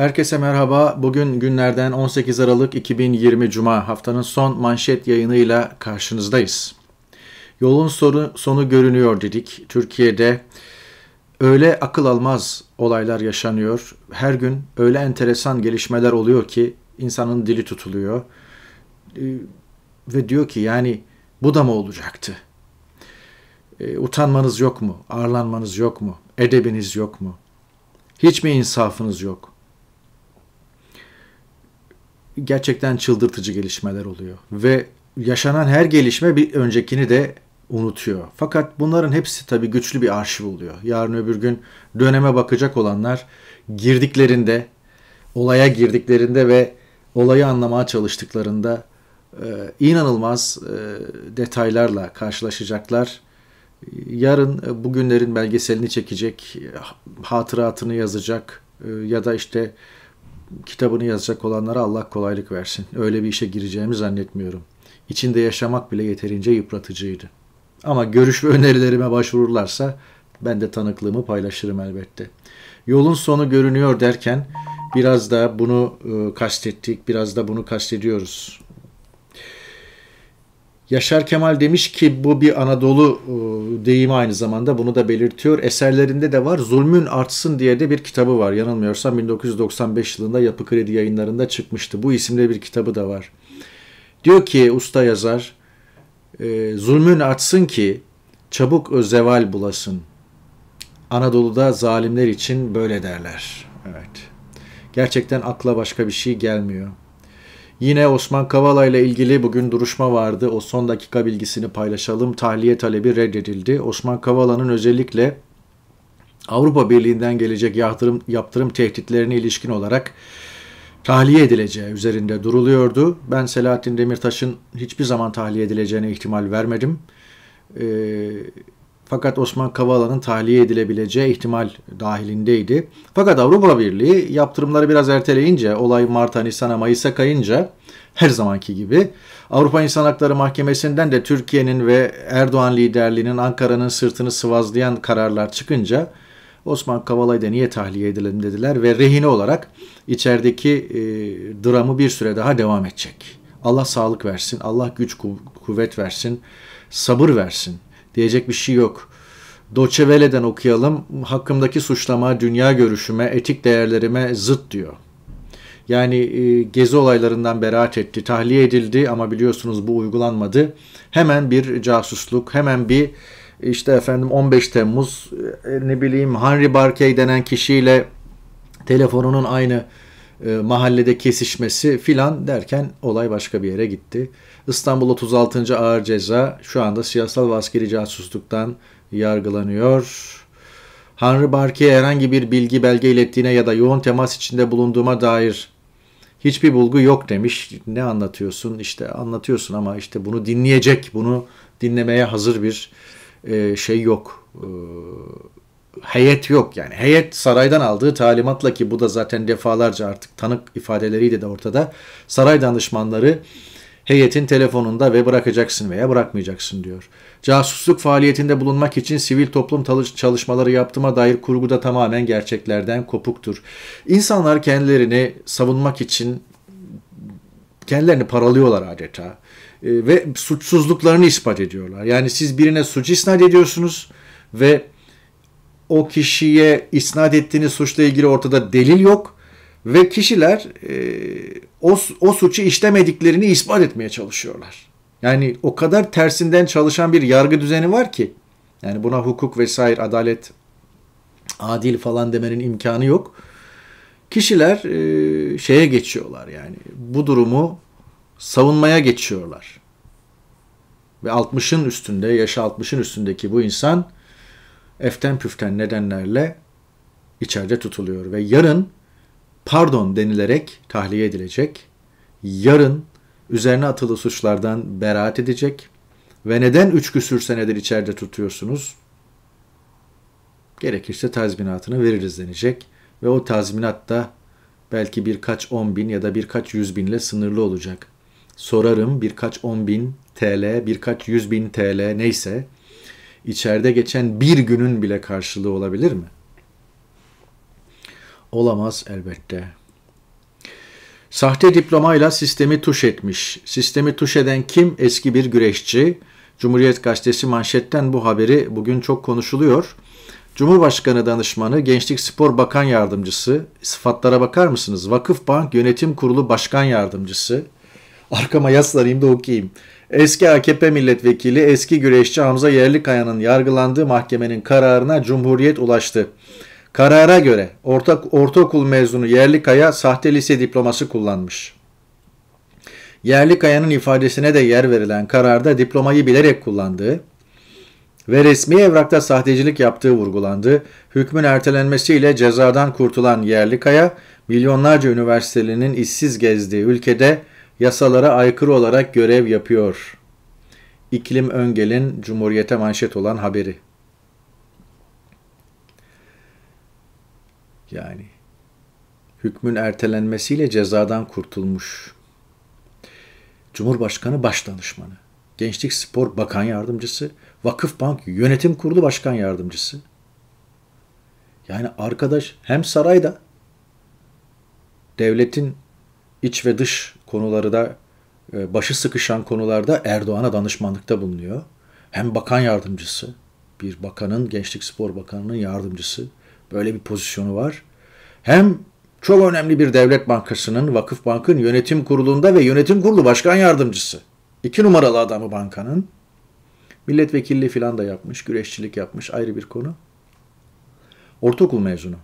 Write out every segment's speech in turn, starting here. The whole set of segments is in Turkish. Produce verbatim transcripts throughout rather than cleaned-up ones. Herkese merhaba. Bugün günlerden on sekiz Aralık iki bin yirmi Cuma, haftanın son manşet yayınıyla karşınızdayız. Yolun sonu, sonu görünüyor dedik. Türkiye'de öyle akıl almaz olaylar yaşanıyor. Her gün öyle enteresan gelişmeler oluyor ki insanın dili tutuluyor. Ve diyor ki yani bu da mı olacaktı? Utanmanız yok mu? Arlanmanız yok mu? Edebiniz yok mu? Hiç mi insafınız yok? Gerçekten çıldırtıcı gelişmeler oluyor. Ve yaşanan her gelişme bir öncekini de unutuyor. Fakat bunların hepsi tabii güçlü bir arşiv oluyor. Yarın öbür gün döneme bakacak olanlar girdiklerinde, olaya girdiklerinde ve olayı anlamaya çalıştıklarında e, inanılmaz e, detaylarla karşılaşacaklar. Yarın e, bugünlerin belgeselini çekecek, hatıratını yazacak e, ya da işte kitabını yazacak olanlara Allah kolaylık versin. Öyle bir işe gireceğimi zannetmiyorum. İçinde yaşamak bile yeterince yıpratıcıydı. Ama görüş ve önerilerime başvururlarsa ben de tanıklığımı paylaşırım elbette. Yolun sonu görünüyor derken biraz da bunu e, kastettik, biraz da bunu kastediyoruz. Yaşar Kemal demiş ki bu bir Anadolu e, deyimi aynı zamanda, bunu da belirtiyor. Eserlerinde de var. Zulmün Artsın diye de bir kitabı var. Yanılmıyorsam bin dokuz yüz doksan beş yılında Yapı Kredi yayınlarında çıkmıştı. Bu isimde bir kitabı da var. Diyor ki usta yazar, zulmün artsın ki çabuk zeval bulasın. Anadolu'da zalimler için böyle derler. Evet. Gerçekten akla başka bir şey gelmiyor. Yine Osman Kavala ile ilgili bugün duruşma vardı. O son dakika bilgisini paylaşalım. Tahliye talebi reddedildi. Osman Kavala'nın özellikle Avrupa Birliği'nden gelecek yaptırım, yaptırım tehditlerine ilişkin olarak tahliye edileceği üzerinde duruluyordu. Ben Selahattin Demirtaş'ın hiçbir zaman tahliye edileceğine ihtimal vermedim. E, fakat Osman Kavala'nın tahliye edilebileceği ihtimal dahilindeydi. Fakat Avrupa Birliği yaptırımları biraz erteleyince, olay Mart'a, Nisan'a, Mayıs'a kayınca her zamanki gibi Avrupa İnsan Hakları Mahkemesi'nden de Türkiye'nin ve Erdoğan liderliğinin Ankara'nın sırtını sıvazlayan kararlar çıkınca Osman Kavala'yı da niye tahliye edelim dediler ve rehine olarak içerideki e, dramı bir süre daha devam edecek. Allah sağlık versin, Allah güç kuv kuvvet versin, sabır versin. Diyecek bir şey yok. Doçevele'den okuyalım. Hakkımdaki suçlama, dünya görüşüme, etik değerlerime zıt diyor. Yani e, Gezi olaylarından beraat etti, tahliye edildi ama biliyorsunuz bu uygulanmadı. Hemen bir casusluk, hemen bir İşte efendim on beş Temmuz, ne bileyim Henri Barkey denen kişiyle telefonunun aynı e, mahallede kesişmesi filan derken olay başka bir yere gitti. İstanbul otuz altıncı Ağır Ceza şu anda siyasal ve askeri casusluktan yargılanıyor. Henri Barkey'e herhangi bir bilgi belge ilettiğine ya da yoğun temas içinde bulunduğuma dair hiçbir bulgu yok demiş. Ne anlatıyorsun? İşte anlatıyorsun ama işte bunu dinleyecek, bunu dinlemeye hazır bir şey yok, heyet yok yani. Heyet saraydan aldığı talimatla, ki bu da zaten defalarca artık tanık ifadeleriyle de ortada, saray danışmanları heyetin telefonunda ve bırakacaksın veya bırakmayacaksın diyor. Casusluk faaliyetinde bulunmak için sivil toplum çalışmaları yaptığıma dair kurguda tamamen gerçeklerden kopuktur. İnsanlar kendilerini savunmak için kendilerini paralıyorlar adeta. Ve suçsuzluklarını ispat ediyorlar. Yani siz birine suç isnat ediyorsunuz ve o kişiye isnat ettiğiniz suçla ilgili ortada delil yok ve kişiler e, o, o suçu işlemediklerini ispat etmeye çalışıyorlar. Yani o kadar tersinden çalışan bir yargı düzeni var ki, yani buna hukuk vesaire, adalet, adil falan demenin imkanı yok. Kişiler e, şeye geçiyorlar, yani bu durumu savunmaya geçiyorlar. Ve altmışın üstünde, yaşı altmışın üstündeki bu insan eften püften nedenlerle içeride tutuluyor ve yarın pardon denilerek tahliye edilecek. Yarın üzerine atılı suçlardan beraat edecek. Ve neden üç küsür senedir içeride tutuyorsunuz? Gerekirse tazminatını veririz denecek ve o tazminat da belki birkaç on bin ya da birkaç yüz binle sınırlı olacak. Sorarım, birkaç on bin T L, birkaç yüz bin T L neyse içeride geçen bir günün bile karşılığı olabilir mi? Olamaz elbette. Sahte diplomayla sistemi tuş etmiş. Sistemi tuş eden kim? Eski bir güreşçi. Cumhuriyet Gazetesi manşetten bu haberi bugün çok konuşuluyor. Cumhurbaşkanı danışmanı, Gençlik Spor Bakan Yardımcısı, sıfatlara bakar mısınız? Vakıfbank Yönetim Kurulu Başkan Yardımcısı, arkama yaslarayım da okuyayım. Eski A K P milletvekili, eski güreşçi Hamza Yerlikaya'nın yargılandığı mahkemenin kararına Cumhuriyet ulaştı. Karara göre orta, ortaokul mezunu Yerlikaya sahte lise diploması kullanmış. Yerlikaya'nın ifadesine de yer verilen kararda diplomayı bilerek kullandığı ve resmi evrakta sahtecilik yaptığı vurgulandı. Hükmün ertelenmesiyle cezadan kurtulan Yerlikaya, milyonlarca üniversitelinin işsiz gezdiği ülkede yasalara aykırı olarak görev yapıyor. İklim Öngel'in Cumhuriyet'e manşet olan haberi. Yani hükmün ertelenmesiyle cezadan kurtulmuş. Cumhurbaşkanı Başdanışmanı, Gençlik Spor Bakan Yardımcısı, Vakıfbank Yönetim Kurulu Başkan Yardımcısı. Yani arkadaş hem sarayda, devletin iç ve dış konuları da başı sıkışan konularda Erdoğan'a danışmanlıkta bulunuyor. Hem bakan yardımcısı, bir bakanın, Gençlik Spor Bakanı'nın yardımcısı, böyle bir pozisyonu var. Hem çok önemli bir devlet bankasının, Vakıfbank'ın yönetim kurulunda ve yönetim kurulu başkan yardımcısı. İki numaralı adamı bankanın. Milletvekilliği falan da yapmış, güreşçilik yapmış, ayrı bir konu. Ortaokul mezunu.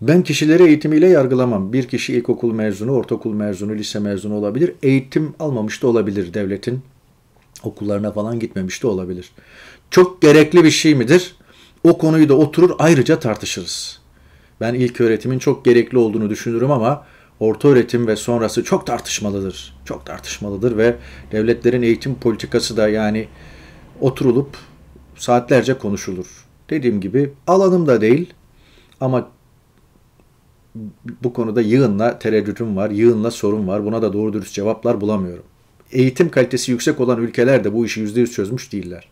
Ben kişileri eğitimiyle yargılamam. Bir kişi ilkokul mezunu, ortaokul mezunu, lise mezunu olabilir. Eğitim almamış da olabilir, devletin okullarına falan gitmemiş de olabilir. Çok gerekli bir şey midir? O konuyu da oturur ayrıca tartışırız. Ben ilk öğretimin çok gerekli olduğunu düşünürüm ama orta öğretim ve sonrası çok tartışmalıdır. Çok tartışmalıdır ve devletlerin eğitim politikası da yani oturulup saatlerce konuşulur. Dediğim gibi alanım da değil ama bu konuda yığınla tereddütüm var, yığınla sorun var. Buna da doğru dürüst cevaplar bulamıyorum. Eğitim kalitesi yüksek olan ülkeler de bu işi yüzde yüz çözmüş değiller.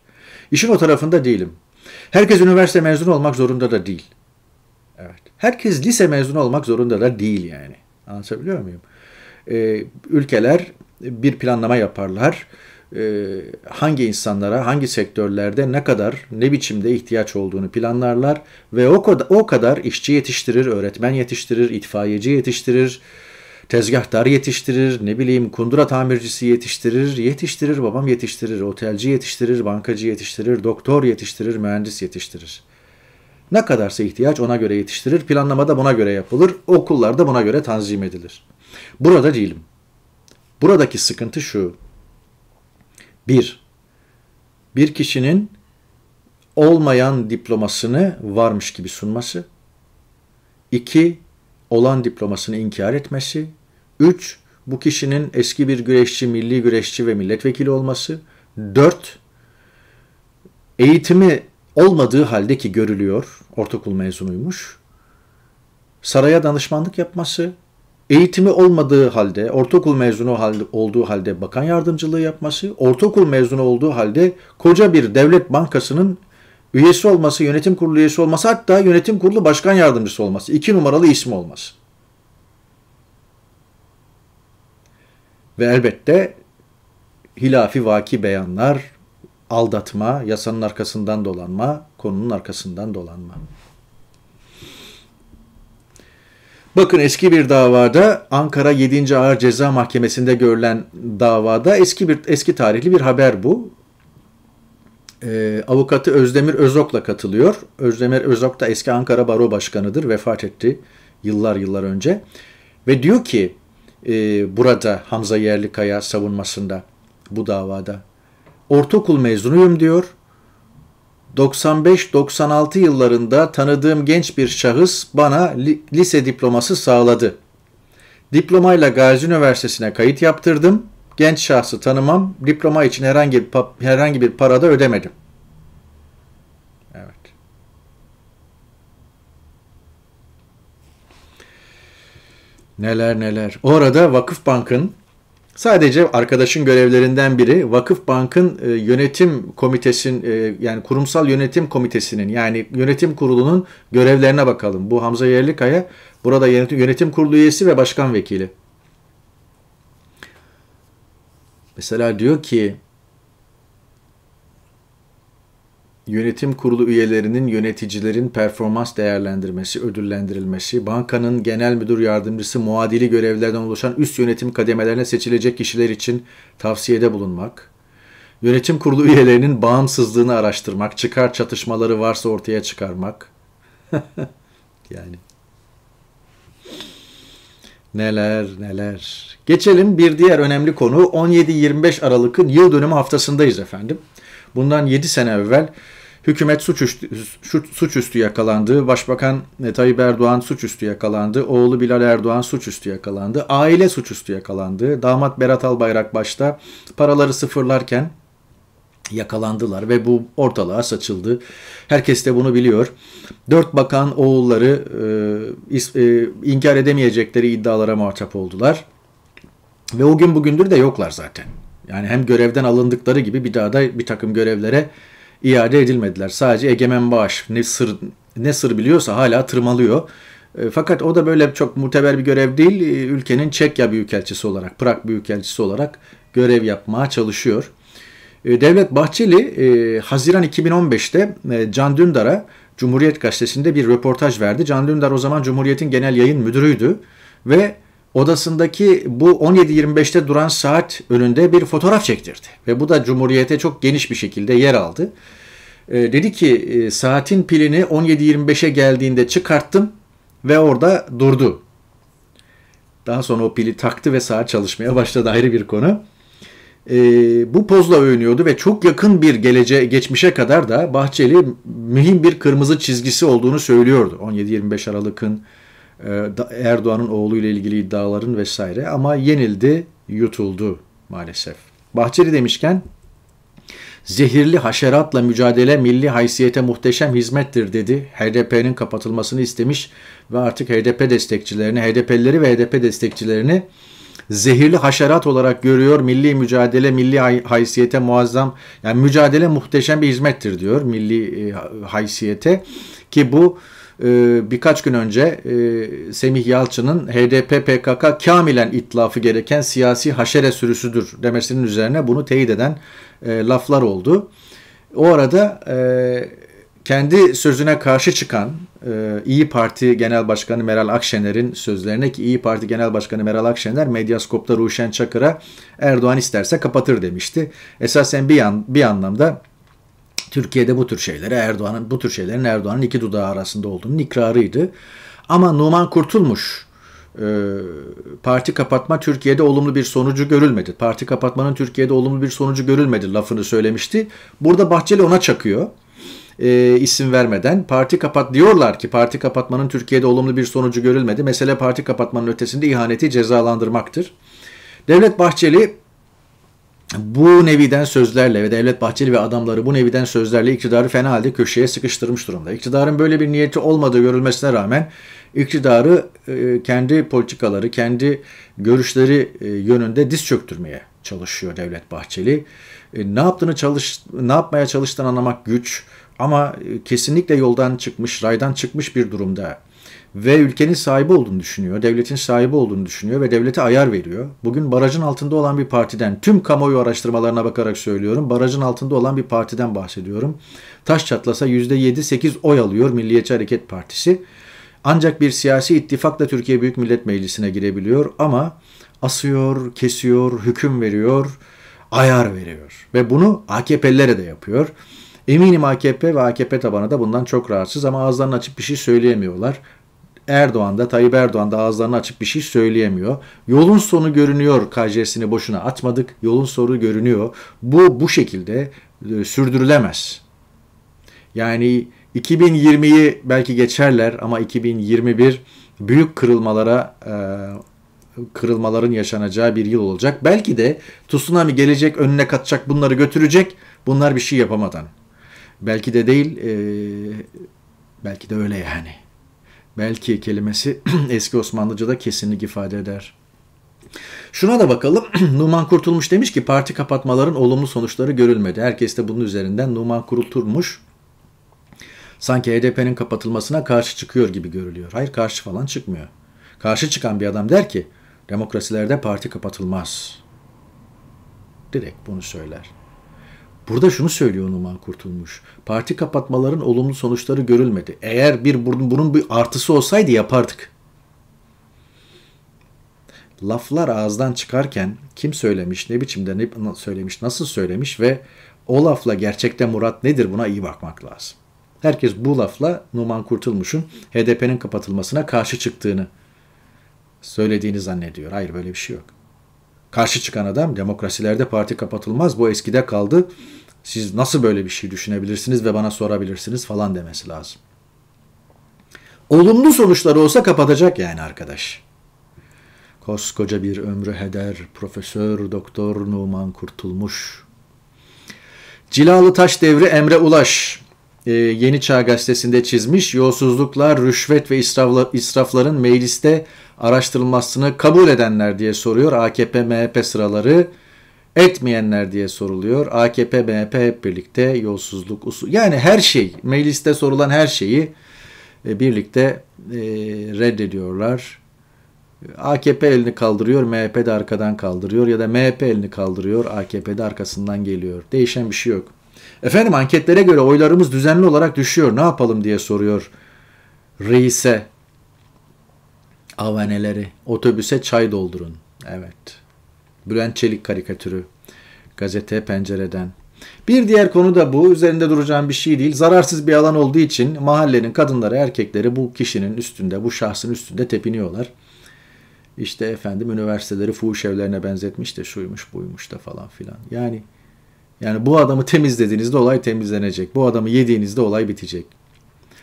İşin o tarafında değilim. Herkes üniversite mezunu olmak zorunda da değil. Evet. Herkes lise mezunu olmak zorunda da değil yani. Anlatabiliyor muyum? Ee, ülkeler bir planlama yaparlar. Ee, hangi insanlara, hangi sektörlerde ne kadar, ne biçimde ihtiyaç olduğunu planlarlar ve o kadar, o kadar işçi yetiştirir, öğretmen yetiştirir, itfaiyeci yetiştirir, tezgahtar yetiştirir, ne bileyim kundura tamircisi yetiştirir, yetiştirir, babam yetiştirir, otelci yetiştirir, bankacı yetiştirir, doktor yetiştirir, mühendis yetiştirir. Ne kadarsa ihtiyaç ona göre yetiştirir, planlamada buna göre yapılır, okullarda buna göre tanzim edilir. Burada değilim. Buradaki sıkıntı şu. Bir, bir kişinin olmayan diplomasını varmış gibi sunması. İki, olan diplomasını inkar etmesi. Üç, bu kişinin eski bir güreşçi, milli güreşçi ve milletvekili olması. Dört, eğitimi olmadığı halde ki görülüyor, ortaokul mezunuymuş, saraya danışmanlık yapması. Eğitimi olmadığı halde, ortaokul mezunu halde, olduğu halde bakan yardımcılığı yapması, ortaokul mezunu olduğu halde koca bir devlet bankasının üyesi olması, yönetim kurulu üyesi olması, hatta yönetim kurulu başkan yardımcısı olması, iki numaralı ismi olması. Ve elbette hilafi vaki beyanlar, aldatma, yasanın arkasından dolanma, konunun arkasından dolanma. Bakın eski bir davada, Ankara yedinci Ağır Ceza Mahkemesi'nde görülen davada eski bir eski tarihli bir haber bu. Ee, avukatı Özdemir Özok'la katılıyor. Özdemir Özok da eski Ankara Baro Başkanı'dır. Vefat etti yıllar yıllar önce. Ve diyor ki e, burada Hamza Yerlikaya savunmasında bu davada, ortaokul mezunuyum diyor. doksan beş doksan altı yıllarında tanıdığım genç bir şahıs bana lise diploması sağladı. Diplomayla Gazi Üniversitesi'ne kayıt yaptırdım. Genç şahsı tanımam. Diploma için herhangi bir, herhangi bir para da ödemedim. Evet. Neler neler. Orada Vakıfbank'ın Sadece arkadaşın görevlerinden biri Vakıfbank'ın e, yönetim komitesinin e, yani kurumsal yönetim komitesinin yani yönetim kurulunun görevlerine bakalım. Bu Hamza Yerlikaya burada yönetim, yönetim kurulu üyesi ve başkan vekili. Mesela diyor ki yönetim kurulu üyelerinin yöneticilerin performans değerlendirmesi, ödüllendirilmesi, bankanın genel müdür yardımcısı muadili görevlerden oluşan üst yönetim kademelerine seçilecek kişiler için tavsiyede bulunmak, yönetim kurulu üyelerinin bağımsızlığını araştırmak, çıkar çatışmaları varsa ortaya çıkarmak. Yani neler neler. Geçelim bir diğer önemli konu. on yedi yirmi beş Aralık'ın yıl dönümü haftasındayız efendim. Bundan yedi sene evvel hükümet suçüstü, suçüstü yakalandı. Başbakan Tayyip Erdoğan suçüstü yakalandı. Oğlu Bilal Erdoğan suçüstü yakalandı. Aile suçüstü yakalandı. Damat Berat Albayrak başta paraları sıfırlarken yakalandılar ve bu ortalığa saçıldı. Herkes de bunu biliyor. Dört bakan oğulları e, e, inkar edemeyecekleri iddialara muhatap oldular. Ve o gün bugündür de yoklar zaten. Yani hem görevden alındıkları gibi bir daha da bir takım görevlere iade edilmediler. Sadece Egemen Bağış ne sır, ne sır biliyorsa hala tırmalıyor. E, fakat o da böyle çok muteber bir görev değil. E, ülkenin Çekya Büyükelçisi olarak, Prag Büyükelçisi olarak görev yapmaya çalışıyor. E, Devlet Bahçeli e, Haziran iki bin on beş'te e, Can Dündar'a Cumhuriyet Gazetesi'nde bir röportaj verdi. Can Dündar o zaman Cumhuriyet'in genel yayın müdürüydü ve odasındaki bu on yedi yirmi beş'te duran saat önünde bir fotoğraf çektirdi. Ve bu da Cumhuriyet'e çok geniş bir şekilde yer aldı. E, dedi ki e, saatin pilini on yedi yirmi beş'e geldiğinde çıkarttım ve orada durdu. Daha sonra o pili taktı ve saat çalışmaya başladı, ayrı bir konu. E, bu pozla övünüyordu ve çok yakın bir geleceğe, geçmişe kadar da Bahçeli mühim bir kırmızı çizgisi olduğunu söylüyordu. on yedi yirmi beş Aralık'ın Erdoğan'ın oğluyla ilgili iddiaların vesaire, ama yenildi, yutuldu maalesef. Bahçeli demişken zehirli haşeratla mücadele milli haysiyete muhteşem hizmettir dedi. H D P'nin kapatılmasını istemiş ve artık H D P destekçilerini, H D P'lileri ve H D P destekçilerini zehirli haşerat olarak görüyor. Milli mücadele, milli hay haysiyete muazzam, yani mücadele muhteşem bir hizmettir diyor milli e, haysiyete, ki bu birkaç gün önce Semih Yalçın'ın H D P P K K kamilen itlafı gereken siyasi haşere sürüsüdür demesinin üzerine bunu teyit eden laflar oldu. O arada kendi sözüne karşı çıkan İYİ Parti Genel Başkanı Meral Akşener'in sözlerine, ki İYİ Parti Genel Başkanı Meral Akşener Medyaskop'ta Ruşen Çakır'a Erdoğan isterse kapatır demişti. Esasen bir, yan, bir anlamda Türkiye'de bu tür şeylere Erdoğan'ın bu tür şeylerin Erdoğan'ın iki dudağı arasında olduğunun ikrarıydı. Ama Numan Kurtulmuş e, parti kapatma Türkiye'de olumlu bir sonucu görülmedi. Parti kapatmanın Türkiye'de olumlu bir sonucu görülmedi lafını söylemişti. Burada Bahçeli ona çakıyor. E, isim vermeden parti kapat diyorlar ki parti kapatmanın Türkiye'de olumlu bir sonucu görülmedi. Mesele parti kapatmanın ötesinde ihaneti cezalandırmaktır. Devlet Bahçeli bu neviden sözlerle ve Devlet Bahçeli ve adamları bu neviden sözlerle iktidarı fena halde köşeye sıkıştırmış durumda. İktidarın böyle bir niyeti olmadığı görülmesine rağmen iktidarı kendi politikaları, kendi görüşleri yönünde diz çöktürmeye çalışıyor Devlet Bahçeli. Ne yaptığını çalış, ne yapmaya çalıştığını anlamak güç, ama kesinlikle yoldan çıkmış, raydan çıkmış bir durumda. Ve ülkenin sahibi olduğunu düşünüyor, devletin sahibi olduğunu düşünüyor ve devlete ayar veriyor. Bugün barajın altında olan bir partiden, tüm kamuoyu araştırmalarına bakarak söylüyorum, barajın altında olan bir partiden bahsediyorum. Taş çatlasa yüzde yedi sekiz oy alıyor Milliyetçi Hareket Partisi. Ancak bir siyasi ittifakla Türkiye Büyük Millet Meclisi'ne girebiliyor, ama asıyor, kesiyor, hüküm veriyor, ayar veriyor. Ve bunu A K P'lilere de yapıyor. Eminim A K P ve A K P tabanı da bundan çok rahatsız, ama ağızlarını açıp bir şey söyleyemiyorlar. Erdoğan da, Tayyip Erdoğan da ağızlarını açıp bir şey söyleyemiyor. Yolun sonu görünüyor kaycesini boşuna atmadık. Yolun sonu görünüyor. Bu bu şekilde e, sürdürülemez. Yani iki bin yirmi'yi belki geçerler, ama iki bin yirmi bir büyük kırılmalara e, kırılmaların yaşanacağı bir yıl olacak. Belki de tsunami gelecek, önüne katacak, bunları götürecek. Bunlar bir şey yapamadan. Belki de değil, e, belki de öyle yani. Belki kelimesi eski Osmanlıca'da kesinlik ifade eder. Şuna da bakalım. Numan Kurtulmuş demiş ki parti kapatmaların olumlu sonuçları görülmedi. Herkes de bunun üzerinden Numan Kurtulmuş sanki H D P'nin kapatılmasına karşı çıkıyor gibi görülüyor. Hayır, karşı falan çıkmıyor. Karşı çıkan bir adam der ki demokrasilerde parti kapatılmaz. Direkt bunu söyler. Burada şunu söylüyor Numan Kurtulmuş. Parti kapatmaların olumlu sonuçları görülmedi. Eğer bir bunun bir artısı olsaydı yapardık. Laflar ağızdan çıkarken kim söylemiş, ne biçimde ne söylemiş, nasıl söylemiş ve o lafla gerçekte murat nedir, buna iyi bakmak lazım. Herkes bu lafla Numan Kurtulmuş'un H D P'nin kapatılmasına karşı çıktığını söylediğini zannediyor. Hayır, böyle bir şey yok. Karşı çıkan adam demokrasilerde parti kapatılmaz, bu eskide kaldı, siz nasıl böyle bir şey düşünebilirsiniz ve bana sorabilirsiniz falan demesi lazım. Olumlu sonuçları olsa kapatacak yani arkadaş. Koskoca bir ömrü heder Profesör Doktor Numan Kurtulmuş. Cilalı taş devri Emre Ulaş ee, Yeni Çağ Gazetesi'nde çizmiş. Yolsuzluklar, rüşvet ve israfla, israfların mecliste araştırılmasını kabul edenler diye soruyor. A K P M H P sıraları, etmeyenler diye soruluyor. A K P M H P hep birlikte yolsuzluk usulü. Yani her şey, mecliste sorulan her şeyi e, birlikte e, reddediyorlar. A K P elini kaldırıyor, M H P de arkadan kaldırıyor ya da M H P elini kaldırıyor, A K P de arkasından geliyor. Değişen bir şey yok. Efendim anketlere göre oylarımız düzenli olarak düşüyor. Ne yapalım diye soruyor reise. Avaneleri, otobüse çay doldurun. Evet. Bülent Çelik karikatürü. Gazete Pencere'den. Bir diğer konu da bu. Üzerinde duracağım bir şey değil. Zararsız bir alan olduğu için mahallenin kadınları, erkekleri bu kişinin üstünde, bu şahsın üstünde tepiniyorlar. İşte efendim üniversiteleri fuhuş evlerine benzetmiş de şuymuş buymuş da falan filan. Yani yani bu adamı temizlediğinizde olay temizlenecek. Bu adamı yediğinizde olay bitecek.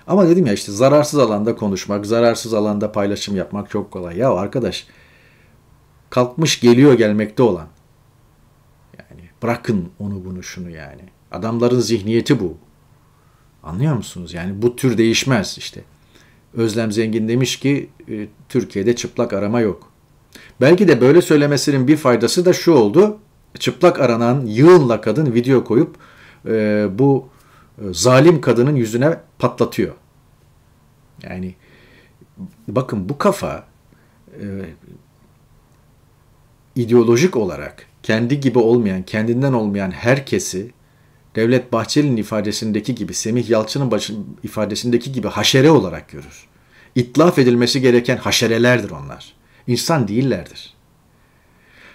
Ama dedim ya işte zararsız alanda konuşmak, zararsız alanda paylaşım yapmak çok kolay. Ya arkadaş kalkmış geliyor gelmekte olan. Yani bırakın onu bunu şunu yani. Adamların zihniyeti bu. Anlıyor musunuz? Yani bu tür değişmez işte. Özlem Zengin demiş ki Türkiye'de çıplak arama yok. Belki de böyle söylemesinin bir faydası da şu oldu. Çıplak aranan yığınla kadın video koyup e, bu e, zalim kadının yüzüne patlatıyor. Yani bakın bu kafa e, ideolojik olarak kendi gibi olmayan, kendinden olmayan herkesi Devlet Bahçeli'nin ifadesindeki gibi, Semih Yalçın'ın ifadesindeki gibi haşere olarak görür. İtlaf edilmesi gereken haşerelerdir onlar. İnsan değillerdir.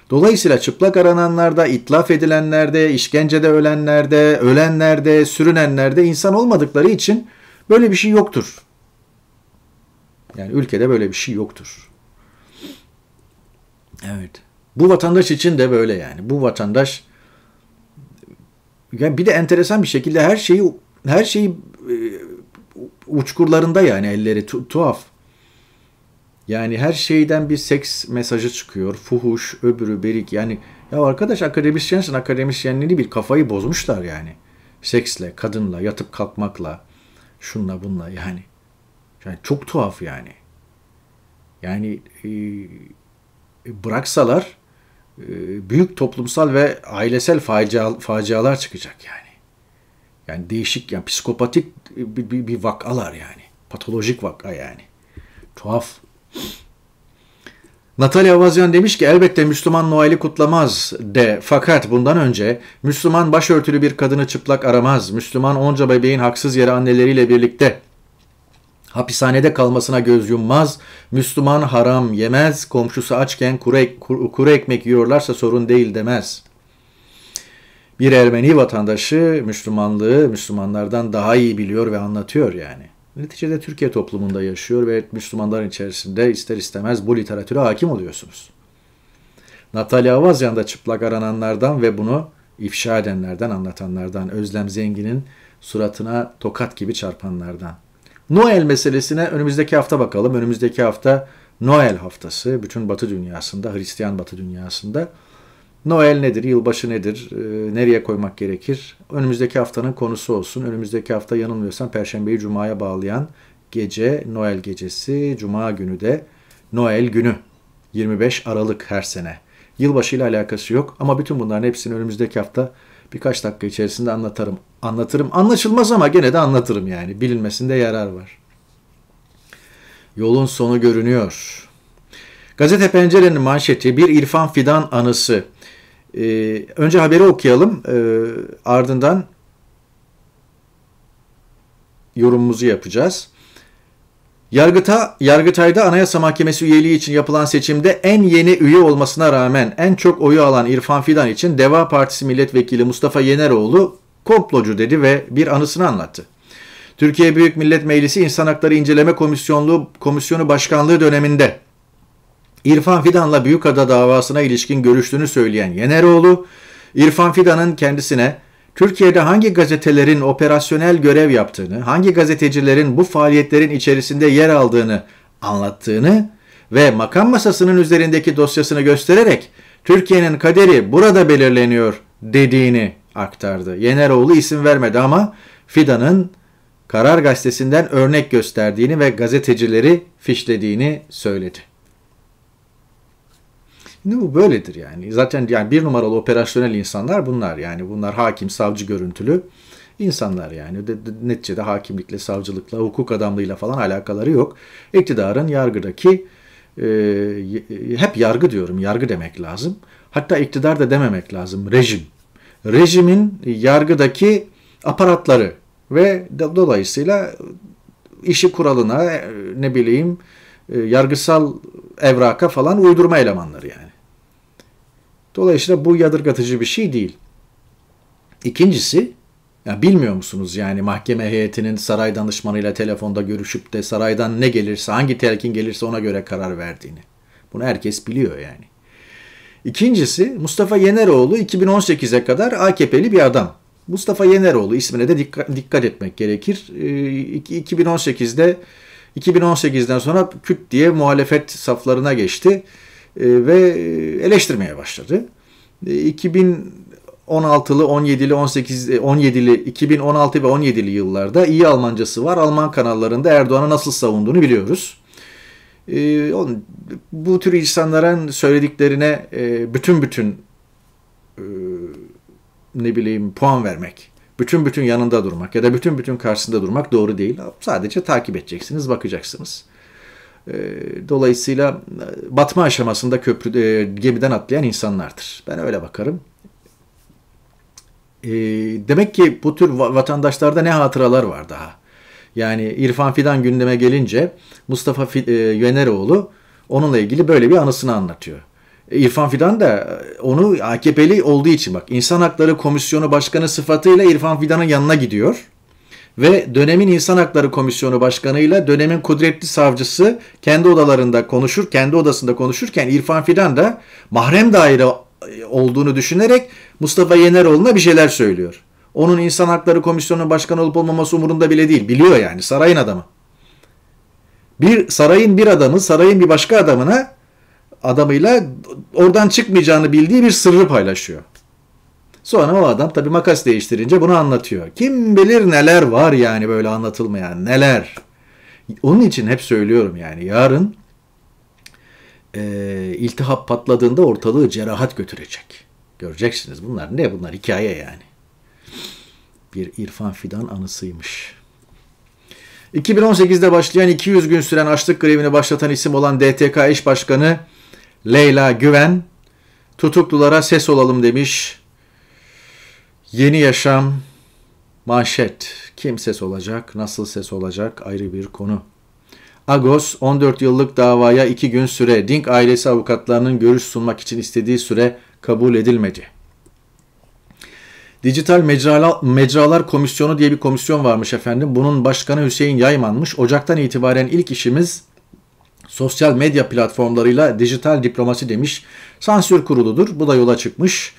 Dolayısıyla çıplak arananlarda, itlaf edilenlerde, işkencede ölenlerde, ölenlerde, sürünenlerde insan olmadıkları için böyle bir şey yoktur. Yani ülkede böyle bir şey yoktur. Evet. Bu vatandaş için de böyle yani. Bu vatandaş yani bir de enteresan bir şekilde her şeyi her şeyi uçkurlarında yani elleri tu, tuhaf. Yani her şeyden bir seks mesajı çıkıyor. Fuhuş, öbürü berik. Yani ya arkadaş akademisyensin, akademisyenliğini bir kafayı bozmuşlar yani. Seksle, kadınla, yatıp kalkmakla, şunla bunla yani. Yani çok tuhaf yani. Yani e, bıraksalar büyük toplumsal ve ailesel facia, facialar çıkacak yani. Yani değişik, yani psikopatik bir, bir, bir vakalar yani. Patolojik vaka yani. Tuhaf. Natalya Avazyan demiş ki elbette Müslüman Noel'i kutlamaz de fakat bundan önce Müslüman başörtülü bir kadını çıplak aramaz. Müslüman onca bebeğin haksız yere anneleriyle birlikte hapishanede kalmasına göz yummaz, Müslüman haram yemez, komşusu açken kuru, ek, kuru, kuru ekmek yiyorlarsa sorun değil demez. Bir Ermeni vatandaşı Müslümanlığı Müslümanlardan daha iyi biliyor ve anlatıyor yani. Neticede Türkiye toplumunda yaşıyor ve Müslümanların içerisinde ister istemez bu literatüre hakim oluyorsunuz. Natalya Avazyan da çıplak arananlardan ve bunu ifşa edenlerden, anlatanlardan, Özlem Zengin'in suratına tokat gibi çarpanlardan. Noel meselesine önümüzdeki hafta bakalım. Önümüzdeki hafta Noel haftası. Bütün Batı dünyasında, Hristiyan Batı dünyasında. Noel nedir, yılbaşı nedir, e, nereye koymak gerekir? Önümüzdeki haftanın konusu olsun. Önümüzdeki hafta yanılmıyorsam Perşembe'yi Cuma'ya bağlayan gece, Noel gecesi, Cuma günü de Noel günü. yirmi beş Aralık her sene. Yılbaşıyla alakası yok ama bütün bunların hepsini önümüzdeki hafta birkaç dakika içerisinde anlatırım. Anlatırım. Anlaşılmaz ama gene de anlatırım yani. Bilinmesinde yarar var. Yolun sonu görünüyor. Gazete Pencere'nin manşeti bir İrfan Fidan anısı. Ee, önce haberi okuyalım. Ee, ardından yorumumuzu yapacağız. Yargıta, Yargıtay'da Anayasa Mahkemesi üyeliği için yapılan seçimde en yeni üye olmasına rağmen en çok oyu alan İrfan Fidan için Deva Partisi Milletvekili Mustafa Yeneroğlu komplocu dedi ve bir anısını anlattı. Türkiye Büyük Millet Meclisi İnsan Hakları İnceleme Komisyonlu, Komisyonu Başkanlığı döneminde İrfan Fidan'la Büyükada davasına ilişkin görüştüğünü söyleyen Yeneroğlu, İrfan Fidan'ın kendisine Türkiye'de hangi gazetelerin operasyonel görev yaptığını, hangi gazetecilerin bu faaliyetlerin içerisinde yer aldığını anlattığını ve makam masasının üzerindeki dosyasını göstererek Türkiye'nin kaderi burada belirleniyor dediğini aktardı. Yeneroğlu isim vermedi ama Fidan'ın Karar Gazetesi'nden örnek gösterdiğini ve gazetecileri fişlediğini söyledi. Şimdi bu böyledir yani. Zaten yani bir numaralı operasyonel insanlar bunlar yani. Bunlar hakim, savcı görüntülü insanlar yani. De, de, neticede hakimlikle, savcılıkla, hukuk adamlığıyla falan alakaları yok. İktidarın yargıdaki, e, hep yargı diyorum, yargı demek lazım. Hatta iktidar da dememek lazım, rejim. Rejimin yargıdaki aparatları ve do, dolayısıyla işi kuralına, ne bileyim, yargısal evraka falan uydurma elemanları yani. Dolayısıyla bu yadırgatıcı bir şey değil. İkincisi, ya bilmiyor musunuz yani mahkeme heyetinin saray danışmanıyla telefonda görüşüp de saraydan ne gelirse, hangi telkin gelirse ona göre karar verdiğini. Bunu herkes biliyor yani. İkincisi, Mustafa Yeneroğlu iki bin on sekize kadar A K P'li bir adam. Mustafa Yeneroğlu ismine de dikkat, dikkat etmek gerekir. iki bin on sekizde iki bin on sekizden sonra küt diye muhalefet saflarına geçti ve eleştirmeye başladı. iki bin on altılı, on yedili, on sekizli, on yedili, iki bin on altı ve on yedili yıllarda iyi Almancası var. Alman kanallarında Erdoğan'ı nasıl savunduğunu biliyoruz. Bu tür insanların söylediklerine bütün bütün ne bileyim puan vermek, bütün bütün yanında durmak ya da bütün bütün karşısında durmak doğru değil. Sadece takip edeceksiniz, bakacaksınız. Dolayısıyla batma aşamasında köprü, gemiden atlayan insanlardır. Ben öyle bakarım. Demek ki bu tür vatandaşlarda ne hatıralar var daha. Yani İrfan Fidan gündeme gelince Mustafa Yeneroğlu onunla ilgili böyle bir anısını anlatıyor. İrfan Fidan da onu A K P'li olduğu için bak İnsan Hakları Komisyonu Başkanı sıfatıyla İrfan Fidan'ın yanına gidiyor ve dönemin İnsan Hakları Komisyonu Başkanı'yla dönemin kudretli savcısı kendi odalarında konuşur, kendi odasında konuşurken İrfan Fidan da mahrem daire olduğunu düşünerek Mustafa Yeneroğlu'na bir şeyler söylüyor. Onun İnsan Hakları Komisyonu Başkanı olup olmaması umurunda bile değil. Biliyor yani sarayın adamı. Bir sarayın bir adamı, sarayın bir başka adamına adamıyla oradan çıkmayacağını bildiği bir sırrı paylaşıyor. Sonra o adam tabii makas değiştirince bunu anlatıyor. Kim bilir neler var yani böyle anlatılmayan neler. Onun için hep söylüyorum yani yarın e, iltihap patladığında ortalığı cerahat götürecek. Göreceksiniz bunlar ne bunlar hikaye yani. Bir İrfan Fidan anısıymış. iki bin on sekizde başlayan iki yüz gün süren açlık grevini başlatan isim olan D T K eş başkanı Leyla Güven, tutuklulara ses olalım demiş. Yeni Yaşam manşet. Kim ses olacak, nasıl ses olacak ayrı bir konu. Agos, on dört yıllık davaya iki gün süre. Dink ailesi avukatlarının görüş sunmak için istediği süre kabul edilmedi. Dijital Mecralar, Mecralar Komisyonu diye bir komisyon varmış efendim. Bunun başkanı Hüseyin Yayman'mış. Ocaktan itibaren ilk işimiz sosyal medya platformlarıyla dijital diplomasi demiş. Sansür kuruludur. Bu da yola çıkmış.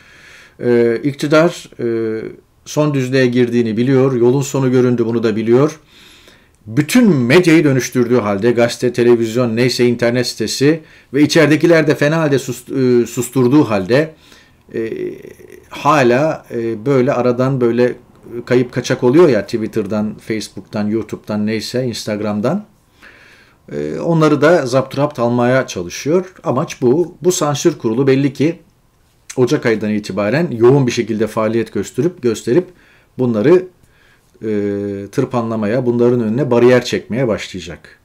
Ee, iktidar e, son düzlüğe girdiğini biliyor. Yolun sonu göründü bunu da biliyor. Bütün medyayı dönüştürdüğü halde gazete, televizyon, neyse internet sitesi ve içeridekiler de fena halde sus, e, susturduğu halde e, hala e, böyle aradan böyle kayıp kaçak oluyor ya Twitter'dan, Facebook'tan, YouTube'dan neyse Instagram'dan. Onları da zapturapt almaya çalışıyor. Amaç bu. Bu sansür kurulu belli ki Ocak ayından itibaren yoğun bir şekilde faaliyet gösterip gösterip bunları e, tırpanlamaya, bunların önüne bariyer çekmeye başlayacak.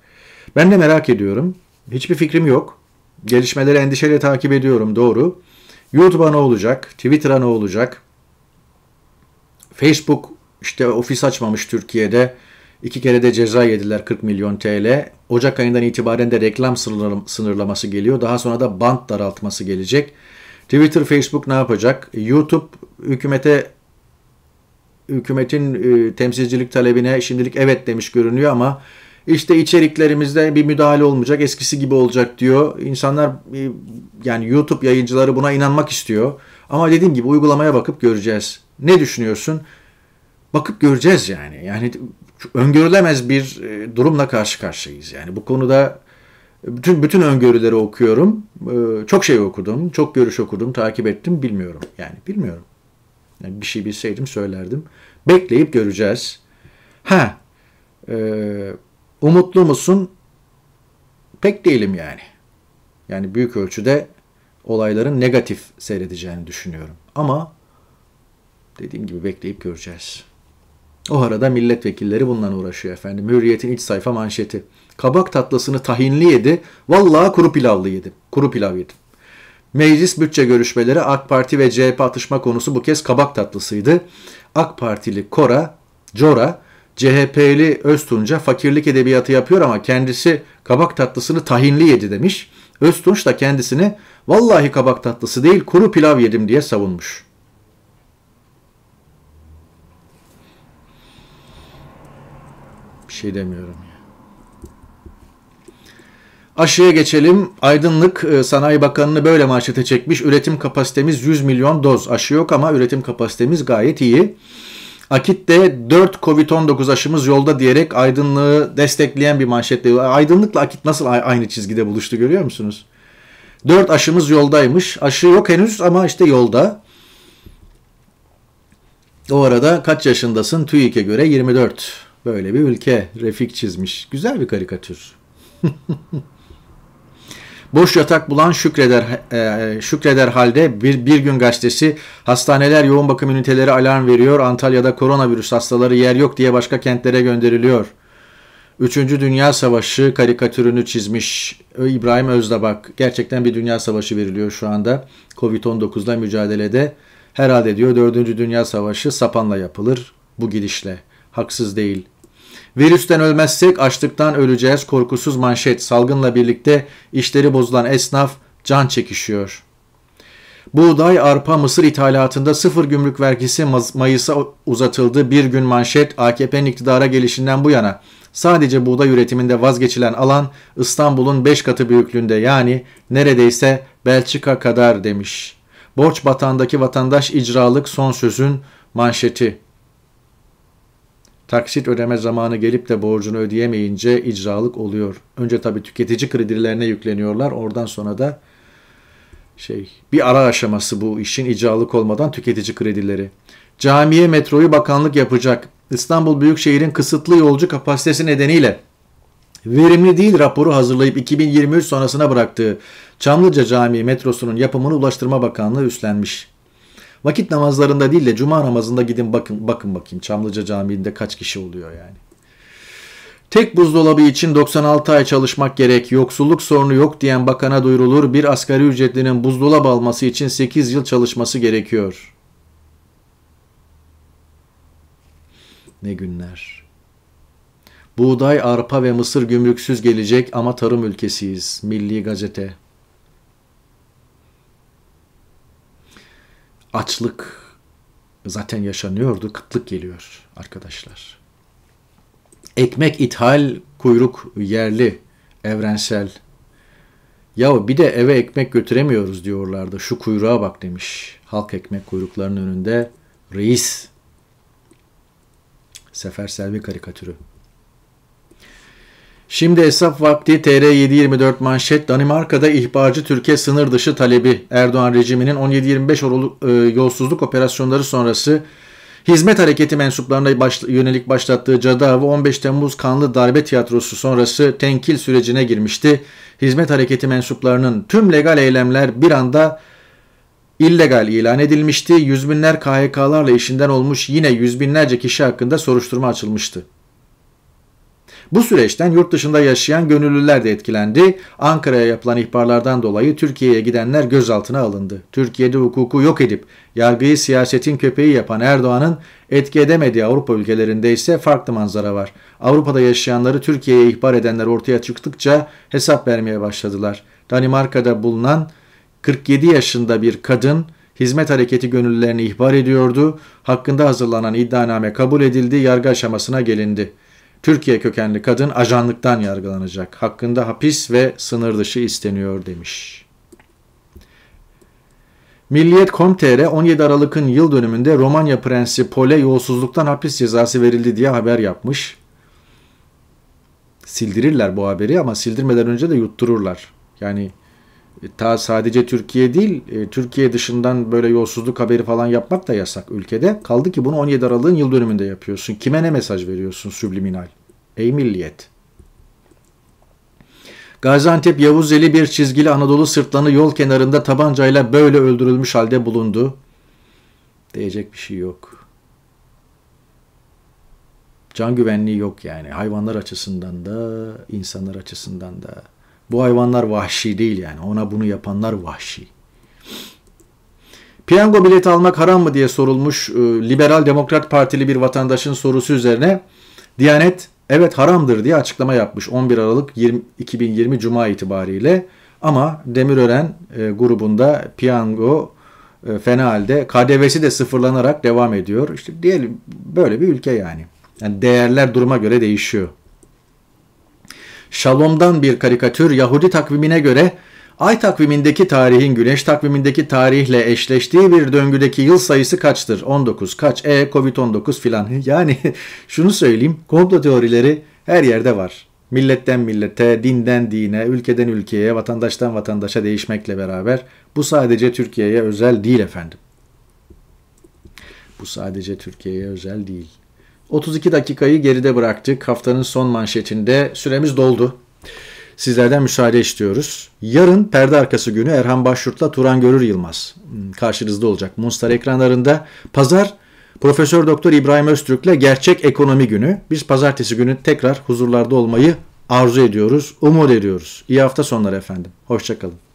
Ben de merak ediyorum. Hiçbir fikrim yok. Gelişmeleri endişeyle takip ediyorum, doğru. YouTube'a ne olacak? Twitter'a ne olacak? Facebook işte ofis açmamış Türkiye'de. İki kere de ceza yediler, kırk milyon T L. Ocak ayından itibaren de reklam sınırlaması geliyor. Daha sonra da bant daraltması gelecek. Twitter, Facebook ne yapacak? YouTube hükümete, hükümetin e, temsilcilik talebine şimdilik evet demiş görünüyor ama işte içeriklerimizde bir müdahale olmayacak, eskisi gibi olacak diyor. İnsanlar e, yani YouTube yayıncıları buna inanmak istiyor. Ama dediğim gibi uygulamaya bakıp göreceğiz. Ne düşünüyorsun? Bakıp göreceğiz yani. Yani öngörülemez bir durumla karşı karşıyayız. Yani bu konuda bütün bütün öngörüleri okuyorum. Çok şey okudum, çok görüş okudum, takip ettim. Bilmiyorum yani, bilmiyorum. Yani bir şey bilseydim söylerdim. Bekleyip göreceğiz. Ha, e, umutlu musun? Pek değilim yani. Yani büyük ölçüde olayların negatif seyredeceğini düşünüyorum. Ama dediğim gibi bekleyip göreceğiz. O arada milletvekilleri bununla uğraşıyor efendim. Hürriyet'in iç sayfa manşeti. Kabak tatlısını tahinli yedi. Vallahi kuru pilavlı yedim. Kuru pilav yedim. Meclis bütçe görüşmeleri, AK Parti ve C H P atışma konusu bu kez kabak tatlısıydı. AK Partili Kora, Cora, C H P'li Öztunç'a fakirlik edebiyatı yapıyor ama kendisi kabak tatlısını tahinli yedi demiş. Öztunç da kendisini vallahi kabak tatlısı değil kuru pilav yedim diye savunmuş. Bir şey demiyorum ya. Aşıya geçelim. Aydınlık Sanayi Bakanı'nı böyle manşete çekmiş. Üretim kapasitemiz yüz milyon doz. Aşı yok ama üretim kapasitemiz gayet iyi. Akit'te dört Covid on dokuz aşımız yolda diyerek aydınlığı destekleyen bir manşetle. Aydınlıkla Akit nasıl aynı çizgide buluştu görüyor musunuz? dört aşımız yoldaymış. Aşı yok henüz ama işte yolda. O arada kaç yaşındasın? TÜİK'e göre yirmi dört. Böyle bir ülke. Refik çizmiş. Güzel bir karikatür. Boş yatak bulan şükreder e, şükreder halde bir, bir gün gazetesi. Hastaneler, yoğun bakım üniteleri alarm veriyor. Antalya'da koronavirüs hastaları yer yok diye başka kentlere gönderiliyor. Üçüncü Dünya Savaşı karikatürünü çizmiş İbrahim Özdabak. Gerçekten bir Dünya Savaşı veriliyor şu anda. Covid on dokuzla mücadelede. Herhalde diyor Dördüncü Dünya Savaşı sapanla yapılır bu gidişle. Haksız değil. Virüsten ölmezsek açlıktan öleceğiz. Korkusuz manşet. Salgınla birlikte işleri bozulan esnaf can çekişiyor. Buğday, arpa, mısır ithalatında sıfır gümrük vergisi Mayıs'a uzatıldı. Bir gün manşet. A K P'nin iktidara gelişinden bu yana sadece buğday üretiminde vazgeçilen alan İstanbul'un beş katı büyüklüğünde, yani neredeyse Belçika kadar demiş. Borç batağındaki vatandaş icralık son sözün manşeti. Taksit ödeme zamanı gelip de borcunu ödeyemeyince icralık oluyor. Önce tabii tüketici kredilerine yükleniyorlar. Oradan sonra da şey, bir ara aşaması bu işin, icralık olmadan tüketici kredileri. Camiye metroyu bakanlık yapacak. İstanbul Büyükşehir'in kısıtlı yolcu kapasitesi nedeniyle verimli değil raporu hazırlayıp iki bin yirmi üç sonrasına bıraktığı Çamlıca Camii metrosunun yapımını Ulaştırma Bakanlığı üstlenmiş. Vakit namazlarında değil de cuma namazında gidin bakın bakın bakayım Çamlıca Camii'nde kaç kişi oluyor yani. Tek buzdolabı için doksan altı ay çalışmak gerek. Yoksulluk sorunu yok diyen bakana duyurulur. Bir asgari ücretlinin buzdolabı alması için sekiz yıl çalışması gerekiyor. Ne günler. Buğday, arpa ve mısır gümrüksüz gelecek ama tarım ülkesiyiz. Milli Gazete. Açlık zaten yaşanıyordu. Kıtlık geliyor arkadaşlar. Ekmek ithal, kuyruk yerli, Evrensel. Yahu bir de eve ekmek götüremiyoruz diyorlardı. Şu kuyruğa bak demiş. Halk ekmek kuyruklarının önünde reis. Sefer Selvi karikatürü. Şimdi hesap vakti. T R yedi yirmi dört manşet. Danimarka'da ihbarcı Türkiye sınır dışı talebi. Erdoğan rejiminin on yedi yirmi beş yolsuzluk operasyonları sonrası Hizmet Hareketi mensuplarına baş, yönelik başlattığı Cadı Avı on beş Temmuz kanlı darbe tiyatrosu sonrası tenkil sürecine girmişti. Hizmet Hareketi mensuplarının tüm legal eylemler bir anda illegal ilan edilmişti. Yüz binler K H K'larla işinden olmuş yine yüz binlerce kişi hakkında soruşturma açılmıştı. Bu süreçten yurt dışında yaşayan gönüllüler de etkilendi. Ankara'ya yapılan ihbarlardan dolayı Türkiye'ye gidenler gözaltına alındı. Türkiye'de hukuku yok edip yargıyı siyasetin köpeği yapan Erdoğan'ın etki edemediği Avrupa ülkelerinde ise farklı manzara var. Avrupa'da yaşayanları Türkiye'ye ihbar edenler ortaya çıktıkça hesap vermeye başladılar. Danimarka'da bulunan kırk yedi yaşında bir kadın Hizmet Hareketi gönüllülerini ihbar ediyordu. Hakkında hazırlanan iddianame kabul edildi, yargı aşamasına gelindi. Türkiye kökenli kadın ajanlıktan yargılanacak. Hakkında hapis ve sınır dışı isteniyor demiş. Milliyet nokta com nokta tr on yedi Aralık'ın yıl dönümünde Romanya Prensi Pol'e yolsuzluktan hapis cezası verildi diye haber yapmış. Sildirirler bu haberi ama sildirmeden önce de yuttururlar. Yani ta sadece Türkiye değil, Türkiye dışından böyle yolsuzluk haberi falan yapmak da yasak ülkede. Kaldı ki bunu on yedi Aralık'ın yıl dönümünde yapıyorsun. Kime ne mesaj veriyorsun subliminal? Ey milliyet. Gaziantep Yavuzeli bir çizgili Anadolu sırtlanı yol kenarında tabancayla böyle öldürülmüş halde bulundu. Diyecek bir şey yok. Can güvenliği yok yani. Hayvanlar açısından da, insanlar açısından da. Bu hayvanlar vahşi değil yani. Ona bunu yapanlar vahşi. Piyango bileti almak haram mı diye sorulmuş Liberal Demokrat Partili bir vatandaşın sorusu üzerine Diyanet evet haramdır diye açıklama yapmış on bir Aralık iki bin yirmi Cuma itibariyle. Ama Demirören grubunda piyango fena halde, K D V'si de sıfırlanarak devam ediyor. İşte diyelim böyle bir ülke yani. Yani değerler duruma göre değişiyor. Şalom'dan bir karikatür. Yahudi takvimine göre ay takvimindeki tarihin güneş takvimindeki tarihle eşleştiği bir döngüdeki yıl sayısı kaçtır? on dokuz kaç? E Covid on dokuz filan. Yani şunu söyleyeyim. Komplo teorileri her yerde var. Milletten millete, dinden dine, ülkeden ülkeye, vatandaştan vatandaşa değişmekle beraber bu sadece Türkiye'ye özel değil efendim. Bu sadece Türkiye'ye özel değil. otuz iki dakikayı geride bıraktık. Haftanın son manşetinde süremiz doldu. Sizlerden müsaade istiyoruz. Yarın perde arkası günü Erhan Başyurt'la Turan Görür Yılmaz karşınızda olacak. Monster ekranlarında. Pazar Profesör Doktor İbrahim Öztürk'le Gerçek Ekonomi Günü. Biz pazartesi günü tekrar huzurlarda olmayı arzu ediyoruz, umut ediyoruz. İyi hafta sonları efendim. Hoşça kalın.